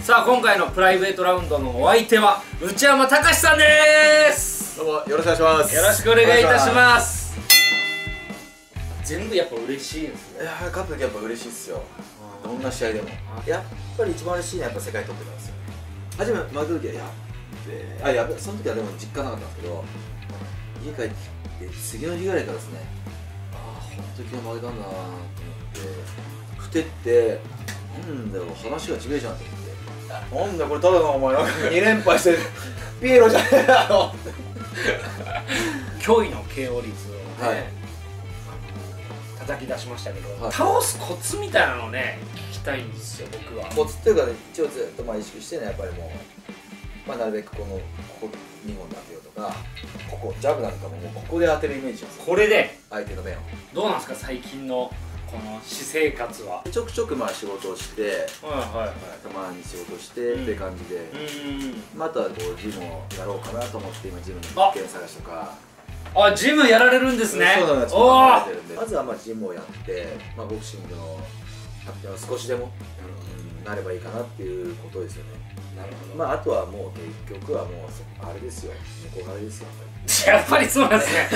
さあ今回のプライベートラウンドのお相手は内山崇さんでーす。どうもよろしくお願いします。よろしくお願いいたします。全部やっぱ嬉しいんですね。いやー、勝った時やっぱ嬉しいっすよ。どんな試合でもやっぱり一番嬉しいのはやっぱ世界トップなんですよ。初め負けた時はやっべ、あ、やべ、その時はでも実家なかったんですけど、家帰って次の日ぐらいからですね、ああ本当に今日負けたんだなと思ってふてって、なんだよ話が違えじゃんと思って、なんだこれただのお前なんか2連敗してピエロじゃねえだろ驚異の KO 率をね、はい、叩き出しましたけど、はい、倒すコツみたいなのをね聞きたいんですよ僕は。コツっていうかね、一応ずっとまあ意識してね、やっぱりもう、まあ、なるべくここ2本で当てようとか、ここジャブなんかもここで当てるイメージです。これで相手の面をどうなんですか最近のこの私生活は。ちょくちょくまあ仕事をして、たまに仕事してって感じで、またこうジムをやろうかなと思って今ジムの物件探しとか。あ、ジムやられるんですね。そうなんです。まずはまあジムをやって、まあボクシングの発展は少しでもなればいいかなっていうことですよね。なるほど。まああとはもう結局はもうあれですよ、向こう側ですよ。やっぱりそうなんですね。